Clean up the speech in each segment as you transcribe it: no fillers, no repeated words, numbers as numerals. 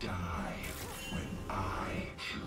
die when I choose.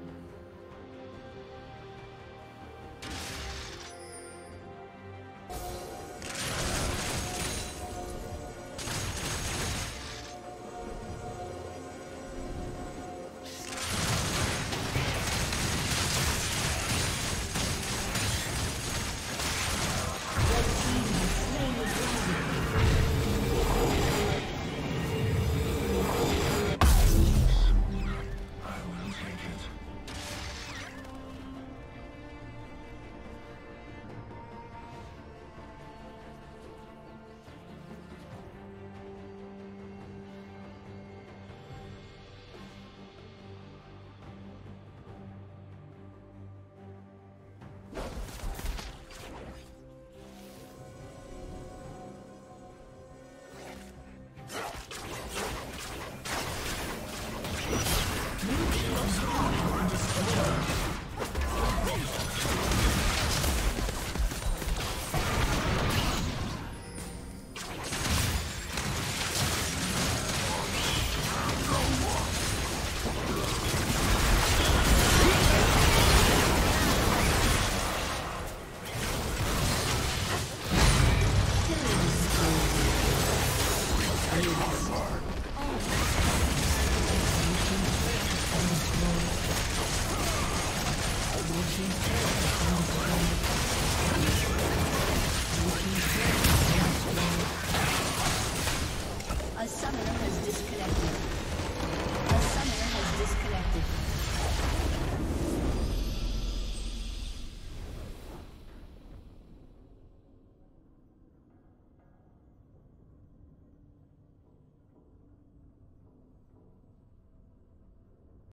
A summoner has disconnected.